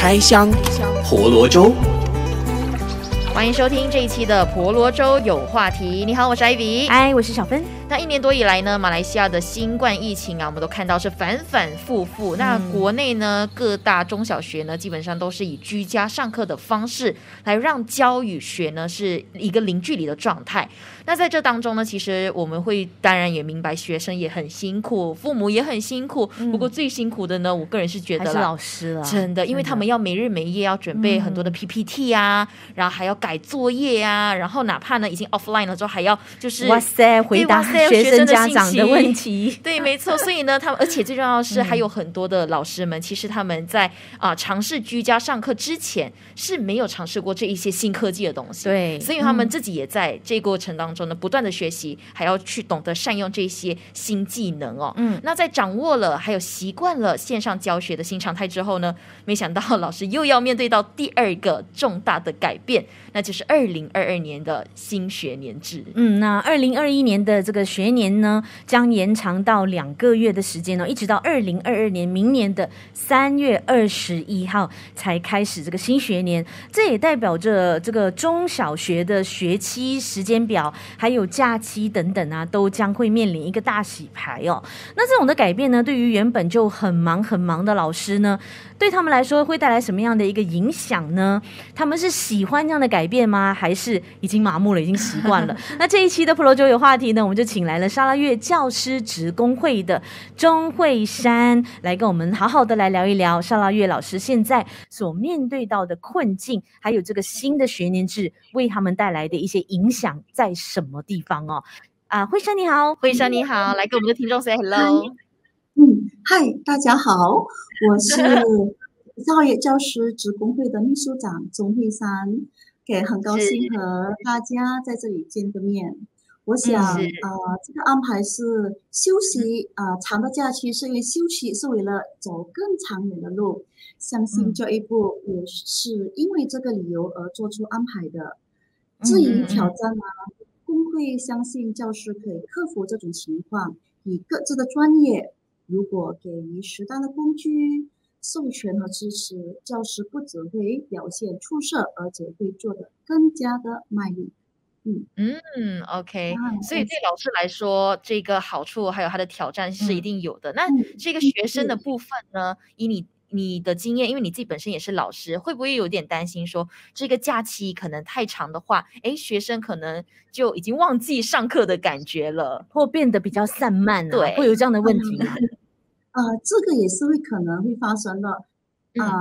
开箱婆罗粥。欢迎收听这一期的婆罗粥有话题。你好，我是 Ivy。嗨，我是小芬。那一年多以来呢，马来西亚的新冠疫情啊，我们都看到是反反复复。那国内呢，各大中小学呢，基本上都是以居家上课的方式来让教与学呢是一个零距离的状态。那在这当中呢，其实我们会当然也明白学生也很辛苦，父母也很辛苦。不过最辛苦的呢，我个人是觉得啦，还是老师了，真的，因为他们要每日每夜要准备很多的 PPT 啊，然后还要改作业啊，然后哪怕呢已经 offline 了之后，还要就是哇塞回答。学生家长的问题，对，没错。所以呢，他们而且最重要的是，还有很多的老师们，其实他们在尝试居家上课之前是没有尝试过这一些新科技的东西。对，所以他们自己也在这过程当中呢，不断的学习，还要去懂得善用这些新技能哦。那在掌握了还有习惯了线上教学的新常态之后呢，没想到老师又要面对到第二个重大的改变，那就是2022年的新学年制。那2021年的这个学年呢将延长到2个月的时间哦，一直到2022年明年的3月21号才开始这个新学年。这也代表着这个中小学的学期时间表还有假期等等啊，都将会面临一个大洗牌哦。那这种的改变呢，对于原本就很忙的老师呢，对他们来说会带来什么样的一个影响呢？他们是喜欢这样的改变吗？还是已经麻木了，已经习惯了？那这一期的婆罗粥有话题呢，我们就请来了沙拉越教师职工会的钟慧珊来跟我们好好的来聊一聊沙拉越老师现在所面对到的困境，还有这个新的学年制为他们带来的一些影响在什么地方哦。慧珊你好。慧珊你好，来跟我们的听众 say hello。嗨，大家好，我是沙拉越教师职工会的秘书长钟慧珊，很高兴和大家在这里见个面。我想这个安排是休息长的假期，是因为休息是为了走更长远的路，相信教育部也是因为这个理由而做出安排的。至于挑战工会相信教师可以克服这种情况，以各自的专业如果给予适当的工具、授权和支持，教师不只会表现出色，而且会做得更加的卖力。OK， 所以对老师来说，这个好处还有它的挑战是一定有的。那这个学生的部分呢，以你的经验，因为你自己本身也是老师，会不会有点担心说这个假期可能太长的话，学生可能就已经忘记上课的感觉了，或变得比较散漫对，会有这样的问题这个也是会可能会发生的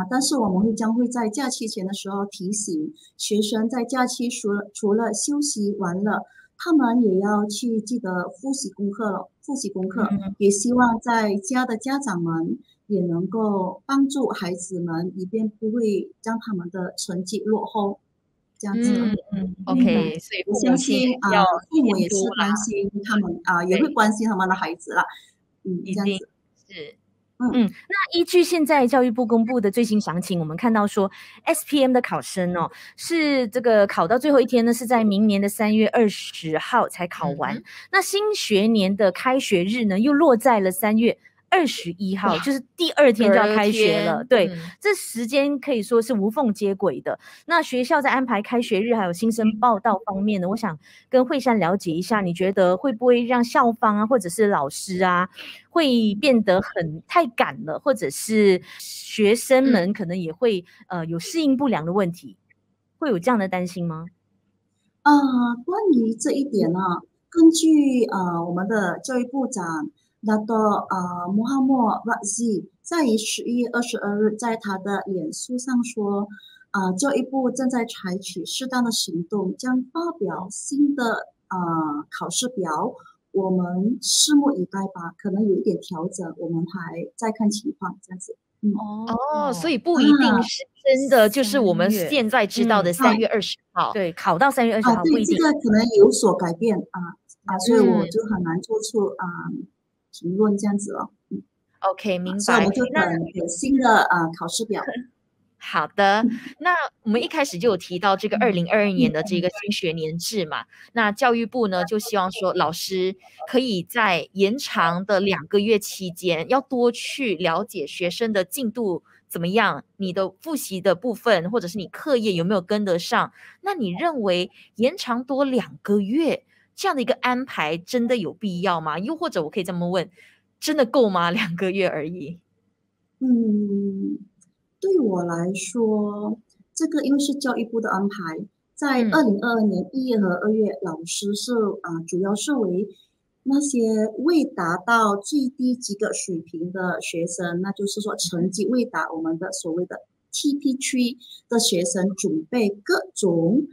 但是我们将会在假期前的时候提醒学生，在假期除了休息完了，他们也要去记得复习功课也希望在家的家长们也能够帮助孩子们，以便不会让他们的成绩落后，这样子。OK， 所以我相信父母也是关心他们也会关心他们的孩子啦。一定是。那依据现在教育部公布的最新详情，我们看到说 SPM 的考生哦，是这个考到最后一天呢，是在明年的3月20号才考完。那新学年的开学日呢，又落在了3月21号，就是第二天就要开学了。对，这时间可以说是无缝接轨的。那学校在安排开学日还有新生报到方面呢，我想跟慧珊了解一下，你觉得会不会让校方啊，或者是老师啊，会变得太赶了，或者是学生们可能也会有适应不良的问题，会有这样的担心吗？关于这一点呢，根据我们的教育部长Dato Muhammad Razi 在11月22日在他的脸书上说，教育部正在采取适当的行动，将发表新的考试表。我们拭目以待吧，可能有一点调整，我们还在看情况，这样子。所以不一定是真的就是我们现在知道的3月20号，对，考到3月20号不一定，这个可能有所改变所以我就很难做出评论这样子。OK， 明白。所以我们就等新的考试表好的，那我们一开始就有提到这个2022年的这个新学年制嘛，那教育部呢就希望说老师可以在延长的2个月期间，要多去了解学生的进度怎么样，你的复习的部分或者是你课业有没有跟得上。那你认为延长多2个月这样的一个安排真的有必要吗？又或者我可以这么问，真的够吗？2个月而已。对我来说，这个因为是教育部的安排，在2022年1月和2月，老师是主要是为那些未达到最低及格水平的学生，那就是说成绩未达我们的所谓的 TP3 的学生，准备各种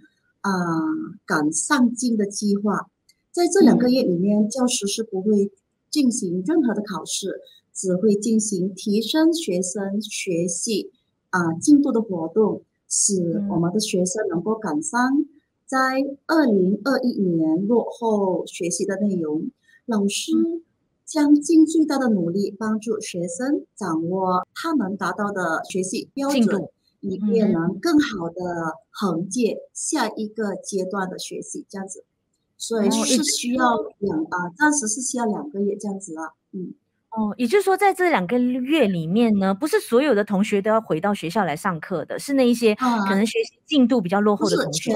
赶上进的计划。在这2个月里面，教师是不会进行任何的考试，只会进行提升学生学习进度的活动，使我们的学生能够赶上在2021年落后学习的内容。老师将尽最大的努力帮助学生掌握他能达到的学习标准，以便能更好的衔接下一个阶段的学习，这样子。所以是需要暂时是需要2个月这样子啊。也就是说在这2个月里面呢，不是所有的同学都要回到学校来上课的，是那一些可能学习进度比较落后的同学。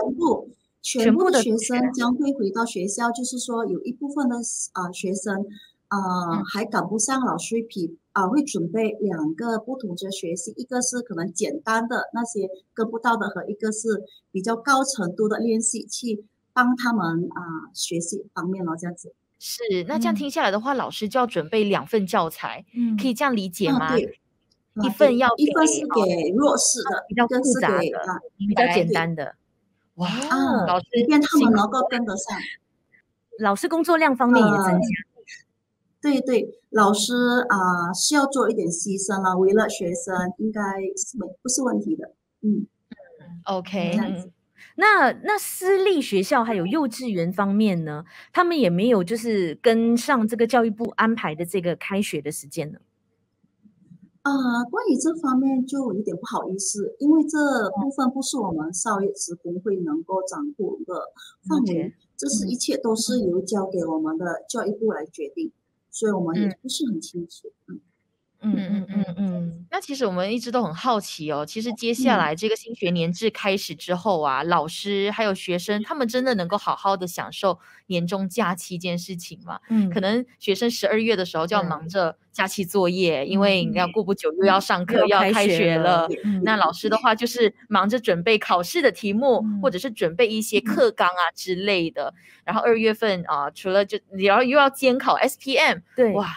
全部的学生将会回到学校，就是说有一部分的学生还赶不上老师会准备2个不同的学习，一个是可能简单的那些跟不到的，和一个是比较高程度的练习，去帮他们学习方面这样子。是，那这样听下来的话，老师就要准备2份教材，可以这样理解吗？对，一份是给弱势的，比较复杂的，比较简单的。哇，老师以便他们能够跟得上。老师工作量方面也增加。对，老师是要做一点牺牲了，为了学生应该不是问题的。OK。那私立学校还有幼稚园方面呢，他们也没有就是跟上这个教育部安排的这个开学的时间呢？关于这方面就有点不好意思，因为这部分不是我们少业职工会能够掌控的范围，这是一切都是由交给我们的教育部来决定，所以我们也不是很清楚。那其实我们一直都很好奇哦，其实接下来这个新学年制开始之后啊，老师还有学生他们真的能够好好的享受年终假期这件事情吗？可能学生12月的时候就要忙着假期作业，因为你要过不久又要上课，要开学了。那老师的话就是忙着准备考试的题目，或者是准备一些课纲之类的。然后2月份除了就又要监考 SPM， 对，哇，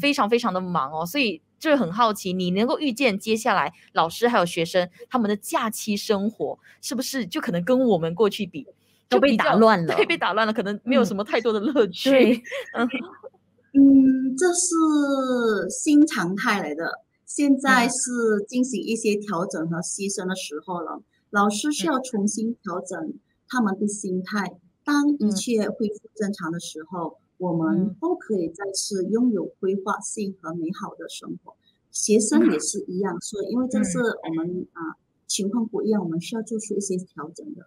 非常非常的忙哦，所以就是很好奇，你能够预见接下来老师还有学生他们的假期生活是不是就可能跟我们过去比都被打乱了？对，被打乱了，可能没有什么太多的乐趣。这是新常态来的，现在是进行一些调整和牺牲的时候了。老师需要重新调整他们的心态，当一切恢复正常的时候，我们都可以再次拥有规划性和美好的生活。学生也是一样，所以因为这是我们情况不一样，我们需要做出一些调整的。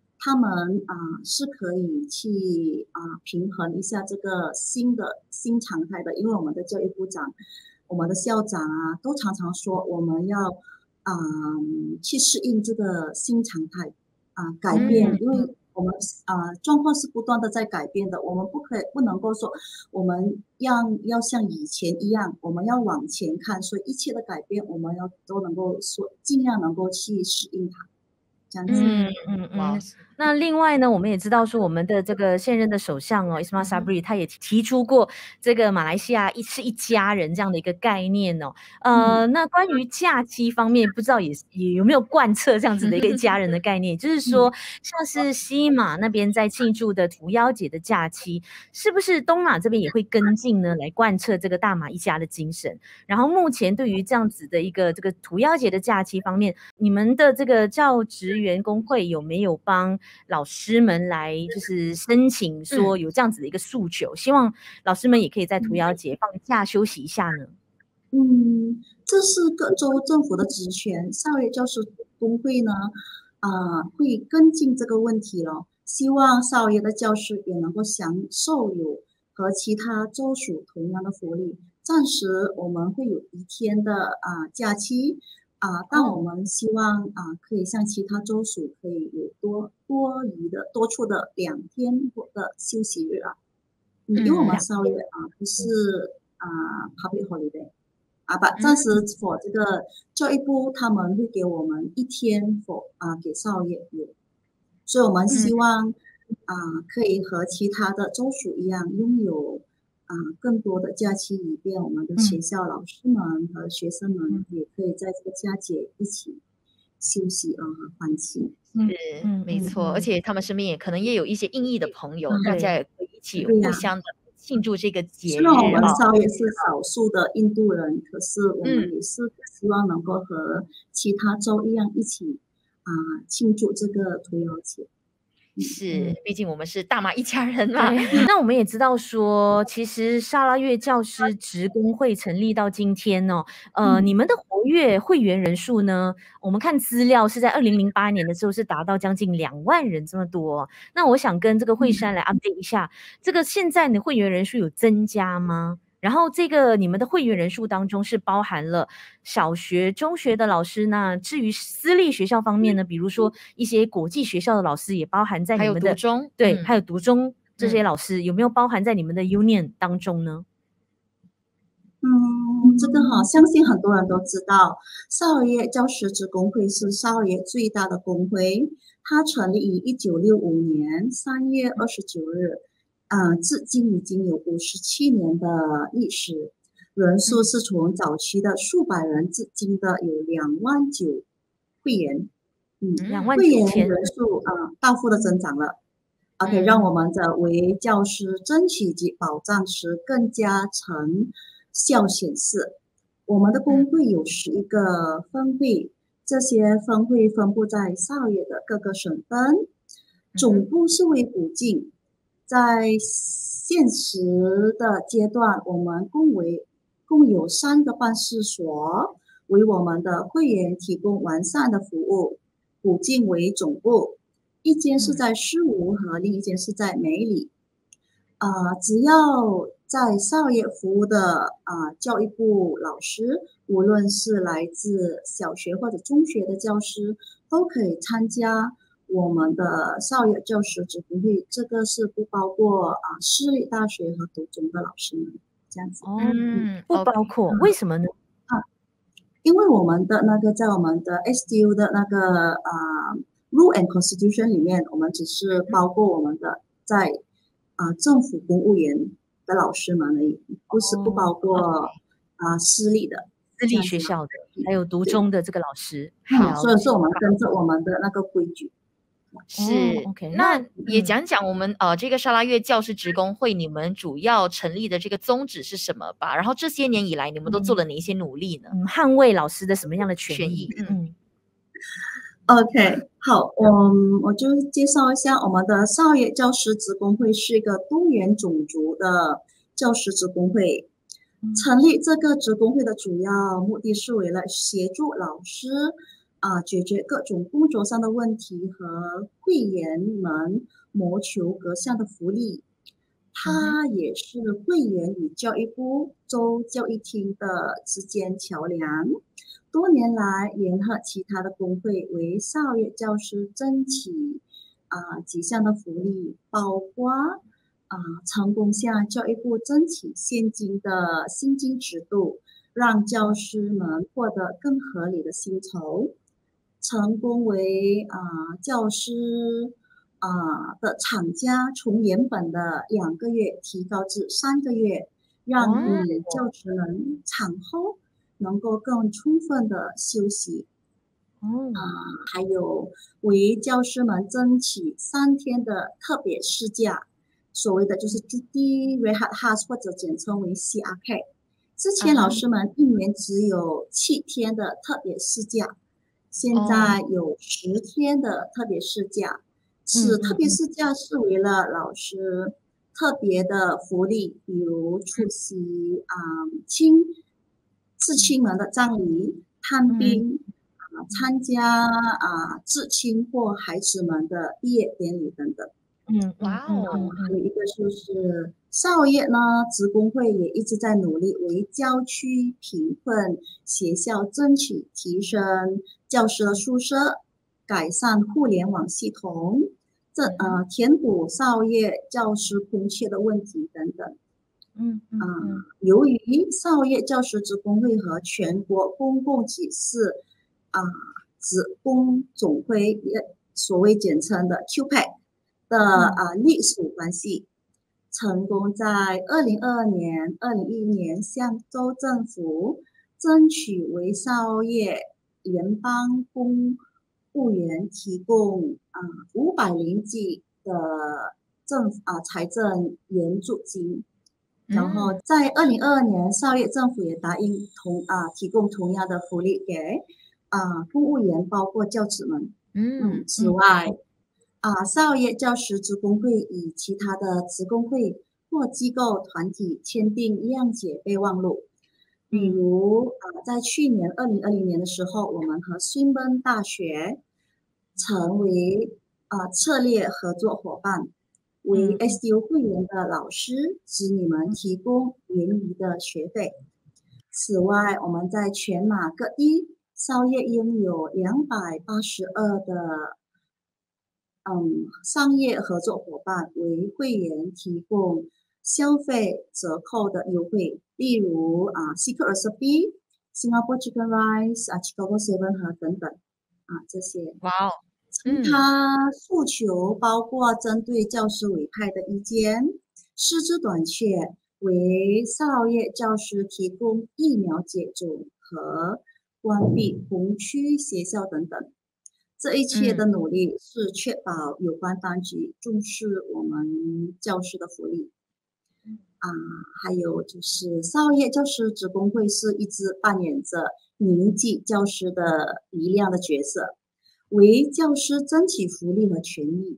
他们是可以去平衡一下这个新常态的，因为我们的教育部长、我们的校长都常常说我们要去适应这个新常态，改变，因为我们状况是不断的在改变的，我们不能够说我们要像以前一样，我们要往前看，所以一切的改变我们都能够尽量能够去适应它，这样子。那另外呢，我们也知道说，我们的这个现任的首相哦 ，Ismail Sabri 他也提出过这个马来西亚是一家人这样的一个概念哦。那关于假期方面，不知道也有没有贯彻这样子的一个一家人的概念，就是说，像是西马那边在庆祝的屠妖节的假期，是不是东马这边也会跟进呢，来贯彻这个大马一家的精神？然后目前对于这样子的一个这个屠妖节的假期方面，你们的这个教职员工会有没有帮老师们来就是申请说有这样子的一个诉求，希望老师们也可以在屠妖节放假休息一下呢？这是各州政府的职权，校园教师工会呢，会跟进这个问题了，希望校园的教师也能够享受有和其他州属同样的福利。暂时我们会有1天的假期。但我们希望可以像其他州属可以有多出的2天的休息日因为我们稍微不是public holiday but 暂时 for 这个教育部他们会给我们1天 for 给少爷日，所以我们希望可以和其他的州属一样拥有更多的假期，以便我们的学校老师们和学生们也可以在这个佳节一起休息欢庆。没错，而且他们身边也可能也有一些印裔的朋友，大家也可以一起互相的庆祝这个节日。虽然我们稍微是少数的印度人，可是我们也是希望能够和其他州一样一起庆祝这个屠妖节。是，毕竟我们是大马一家人嘛。那我们也知道说，其实沙拉越教师职工会成立到今天哦，你们的活跃会员人数呢，我们看资料是在2008年的时候是达到将近2万人这么多。那我想跟这个惠珊来 update 一下，这个现在你的会员人数有增加吗？然后这个你们的会员人数当中是包含了小学、中学的老师，那至于私立学校方面呢，比如说一些国际学校的老师也包含在你们的，还有读中，对，还有读中这些老师有没有包含在你们的 union 当中呢？这个相信很多人都知道，少爷教师职工会是少爷最大的工会，它成立于1965年3月29日。至今已经有57年的历史，人数是从早期的数百人，至今的有29000会员。会员人数大幅的增长了。OK， 让我们的为教师争取及保障时更加成效显示，我们的工会有11个分会，这些分会分布在沙越的各个省份，总部是为古晋。在现实的阶段，我们共有3个办事所为我们的会员提供完善的服务，古晋为总部，1间是在诗巫和另1间是在梅里。只要在少爷服务的教育部老师，无论是来自小学或者中学的教师，都可以参加我们的校友教师职工会，这个是不包括私立大学和读中的老师们，这样子。不包括，为什么呢？因为我们的那个在我们的 SDU 的那个Rule and Constitution 里面，我们只是包括我们的在政府公务员的老师们而已，不是不包括私立的。私立学校的，还有读中的这个老师。所以说我们跟着我们的那个规矩。是 ，OK， 那也讲讲我们这个沙拉越教师职工会，你们主要成立的这个宗旨是什么吧？然后这些年以来，你们都做了哪一些努力呢？捍卫老师的什么样的权益？OK， 好，我就介绍一下我们的沙越教师职工会是一个多元种族的教师职工会。成立这个职工会的主要目的是为了协助老师。解决各种工作上的问题和会员们谋求各项的福利。它也是会员与教育部、州教育厅的之间桥梁。多年来，联合其他的工会为校园教师争取几项的福利，包括成功向教育部争取现金的薪金制度，让教师们获得更合理的薪酬。成功为教师的厂家从原本的2个月提高至3个月，让你的教职能产后能够更充分的休息。还有为教师们争取3天的特别事假，所谓的就是 cuti rehat has 或者简称为 CRK。 之前老师们1年只有7天的特别事假，现在有10天的特别事假。此特别事假是为了老师特别的福利，比如出席至亲们的葬礼、探病、参加至亲或孩子们的毕业典礼等等。还有一个就是少业呢，职工会也一直在努力为郊区贫困学校争取提升教师的宿舍，改善互联网系统，填补少业教师空缺的问题等等。由于少业教师职工会和全国公共集市职工总会，所谓简称的 CUEPACS 的隶属关系，成功在2022年、2021年向州政府争取为少业联邦公务员提供500令吉的财政援助金。然后在2022年，少业政府也答应提供同样的福利给公务员，包括教职们。此外，少业教师职工会与其他的职工会或机构团体签订谅解备忘录。比如在去年2020年的时候，我们和新闻大学成为策略合作伙伴，为 SDU 会员的老师、子女们提供原余的学费。此外，我们在全马各地少业拥有282的商业合作伙伴，为会员提供消费折扣的优惠，例如Secret Recipe、Singapore Chicken Rice、Chicago Seven 和等等这些。它诉求包括针对教师委派的意见、师资短缺，为少业教师提供疫苗接种和关闭红区学校等等。这一切的努力是确保有关当局重视我们教师的福利。还有就是少业教师职工会是一直扮演着凝聚教师的力量的角色，为教师争取福利和权益。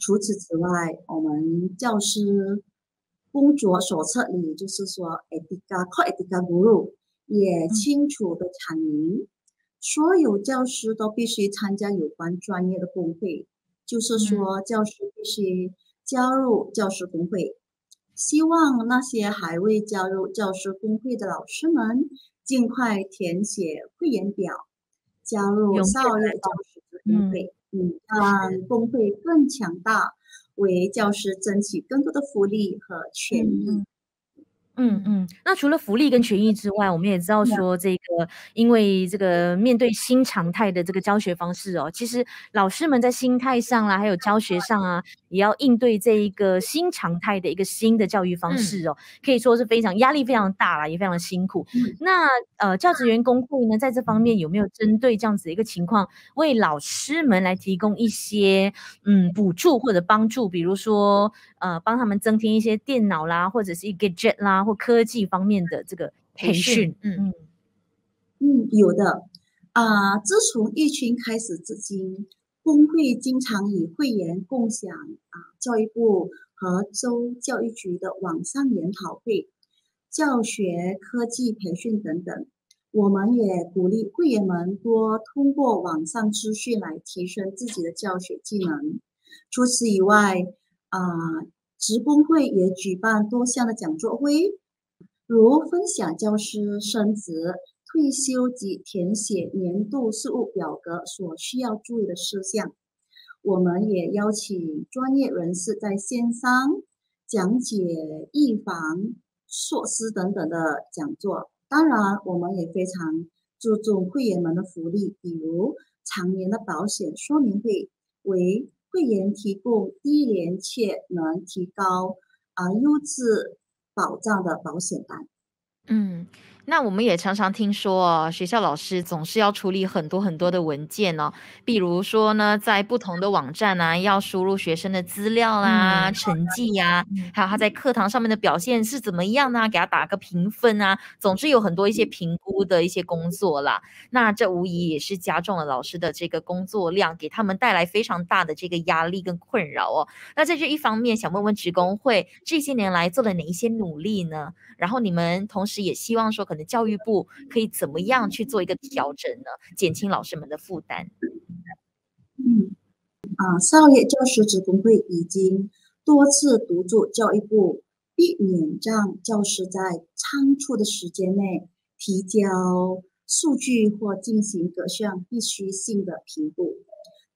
除此之外，我们教师工作手册里就是说 etika guru 也清楚的阐明，所有教师都必须参加有关专业的工会，就是说教师必须加入教师工会。希望那些还未加入教师工会的老师们尽快填写会员表，加入少业教师工会，让工会更强大，为教师争取更多的福利和权益。那除了福利跟权益之外，我们也知道说这个，因为这个面对新常态的这个教学方式其实老师们在心态上还有教学上也要应对这一个新常态的一个新的教育方式可以说是非常压力非常大也非常辛苦。那教职员工会呢，在这方面有没有针对这样子的一个情况，为老师们来提供一些补助或者帮助，比如说帮他们增添一些电脑啦，或者是一个 gadget 啦，或科技方面的这个培训？有的。自从疫情开始至今，工会经常与会员共享教育部和州教育局的网上研讨会、教学科技培训等等。我们也鼓励会员们多通过网上资讯来提升自己的教学技能。除此以外，职工会也举办多项的讲座会，如分享教师升职、退休及填写年度事务表格所需要注意的事项。我们也邀请专业人士在线上讲解预防、硕士等等的讲座。当然，我们也非常注重会员们的福利，比如常年的保险说明会，为会员提供低廉却能提高优质保障的保险单。嗯，那我们也常常听说学校老师总是要处理很多的文件哦，比如说呢，在不同的网站啊，要输入学生的资料啦、成绩呀、还有他在课堂上面的表现是怎么样呢？给他打个评分啊，总之有很多一些评估的一些工作啦。那这无疑也是加重了老师的这个工作量，给他们带来非常大的这个压力跟困扰哦。那在这一方面，想问问职工会这些年来做了哪一些努力呢？然后你们同时也希望说可能教育部可以怎么样去做一个调整呢，减轻老师们的负担。少爷教师职工会已经多次督促教育部避免让教师在仓促的时间内提交数据或进行各项必须性的评估，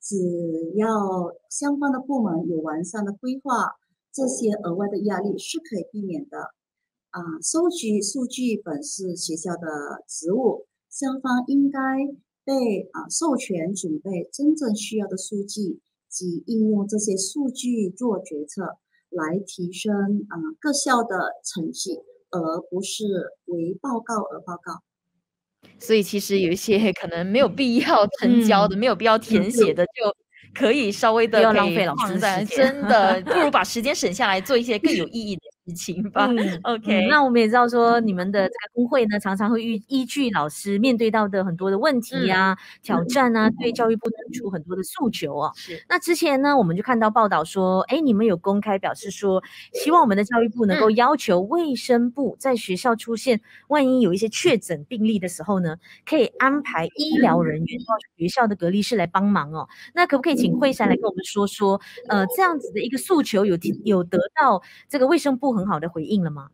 只要相关的部门有完善的规划，这些额外的压力是可以避免的。收集数据本是学校的职务，校方应该被授权准备真正需要的数据及应用这些数据做决策，来提升各校的成绩，而不是为报告而报告。所以其实有一些可能没有必要成交的、没有必要填写的就可以稍微的不要浪费老师时间，真的不如把时间省下来做一些更有意义的事情吧。OK， 那我们也知道说你们的工会呢，常常会依据老师面对到的很多的问题啊、挑战啊，对教育部提出很多的诉求啊。那之前呢，我们就看到报道说，哎，你们有公开表示说，希望我们的教育部能够要求卫生部在学校出现万一有一些确诊病例的时候呢，可以安排医疗人员到学校的隔离室来帮忙哦。那可不可以请惠珊来跟我们说说，这样子的一个诉求有得到这个卫生部很好的回应了吗？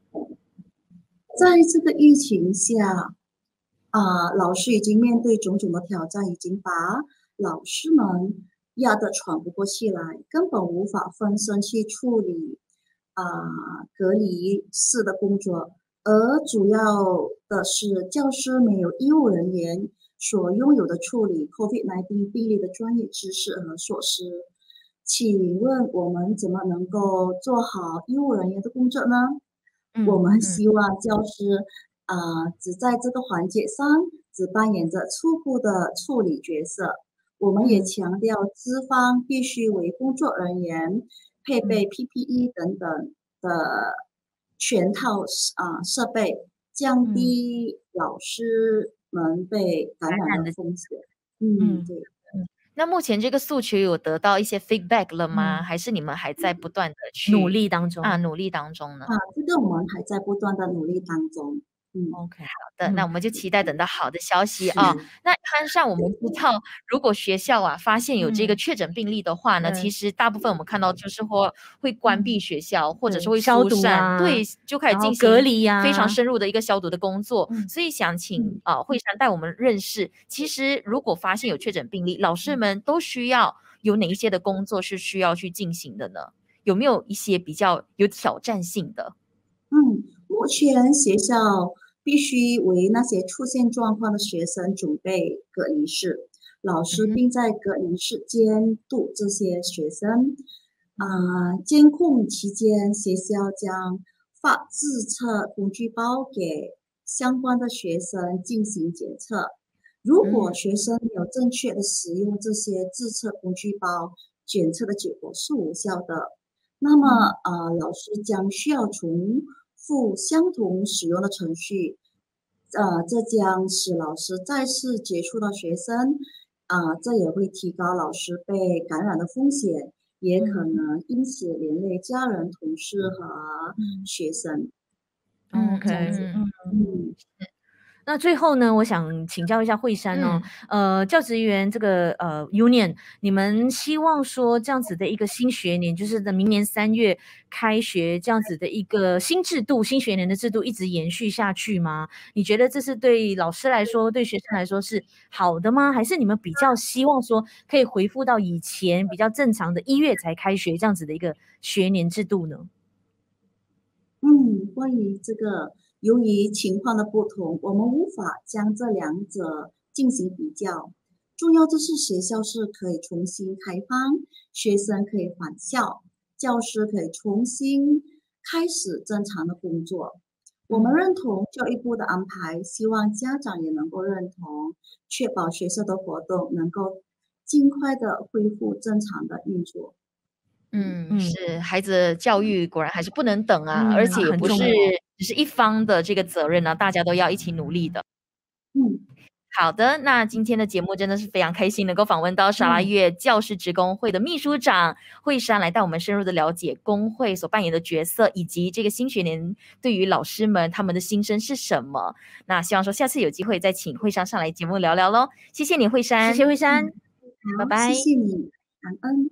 在这个疫情下，老师已经面对种种的挑战，已经把老师们压得喘不过气来，根本无法分身去处理隔离室的工作，而主要的是教师没有医务人员所拥有的处理 COVID-19 病例的专业知识和措施。请问我们怎么能够做好医务人员的工作呢？我们希望教师只在这个环节上只扮演着初步的处理角色。我们也强调资方必须为工作人员配备 PPE 等等的全套设备，降低老师们被感染的风险。对。那目前这个诉求有得到一些 feedback 了吗？还是你们还在不断的去努力当中努力当中呢？这个我们还在不断的努力当中。OK， 好的，那我们就期待等到好的消息啊。那潘上我们知道，如果学校发现有这个确诊病例的话呢，其实大部分我们看到就是会关闭学校，或者是会疏散，对，就开始进行隔离呀，非常深入的一个消毒的工作。所以想请惠珊带我们认识，其实如果发现有确诊病例，老师们都需要有哪一些的工作是需要去进行的呢？有没有一些比较有挑战性的？目前学校必须为那些出现状况的学生准备隔离室，老师并在隔离室监督这些学生。监控期间，学校将发自测工具包给相关的学生进行检测。如果学生没有正确的使用这些自测工具包，检测的结果是无效的。那么，老师将需要从附相同使用的程序，这将使老师再次接触到学生，这也会提高老师被感染的风险，也可能因此连累家人、同事和学生。那最后呢，我想请教一下惠珊哦，教职员这个union， 你们希望说这样子的一个新学年，就是在明年3月开学这样子的一个新制度、新学年的制度一直延续下去吗？你觉得这是对老师来说、对学生来说是好的吗？还是你们比较希望说可以回复到以前比较正常的1月才开学这样子的一个学年制度呢？关于这个。由于情况的不同，我们无法将这两者进行比较。重要就是学校是可以重新开放，学生可以返校，教师可以重新开始正常的工作。我们认同教育部的安排，希望家长也能够认同，确保学校的活动能够尽快的恢复正常的运作。嗯，是，孩子的教育果然还是不能等啊，而且不是只是一方的这个责任呢，大家都要一起努力的。嗯，好的，那今天的节目真的是非常开心，能够访问到沙拉越教师职工会的秘书长惠珊，来带我们深入的了解工会所扮演的角色，以及这个新学年对于老师们他们的心声是什么。那希望说下次有机会再请惠珊上来节目聊聊咯。谢谢你惠珊，谢谢惠珊，拜拜，谢谢你，感恩。